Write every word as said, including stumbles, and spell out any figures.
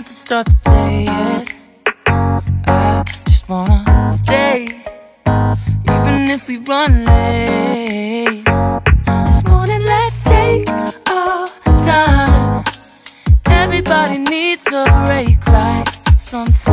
time to start the day yet. I just wanna stay, even if we run late. This morning, let's take our time. Everybody needs a break, right? Sometimes